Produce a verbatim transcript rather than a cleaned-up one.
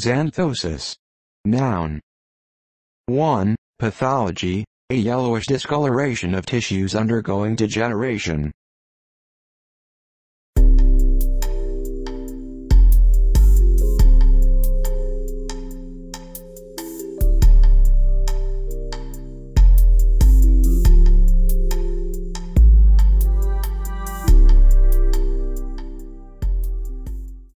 Xanthosis. Noun. one. Pathology, a yellowish discoloration of tissues undergoing degeneration.